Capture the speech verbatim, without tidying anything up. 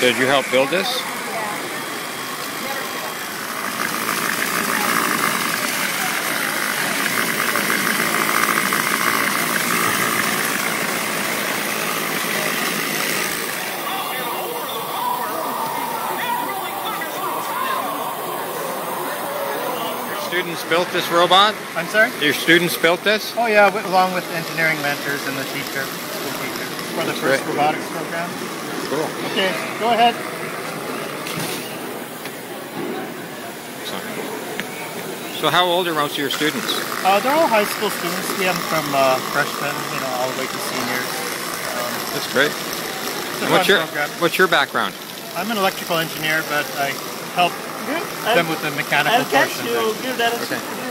Did you help build this? Students built this robot? I'm sorry? Your students built this? Oh yeah, along with engineering mentors and the teacher, school teacher, for the first robotics program. Cool. Okay, go ahead. So how old are most of your students? Uh, they're all high school students. We have them from uh, freshmen, you know, all the way to seniors. Um, That's great. And what's your program. What's your background? I'm an electrical engineer, but I help them with the mechanical portion. I'll catch you. Give that a second.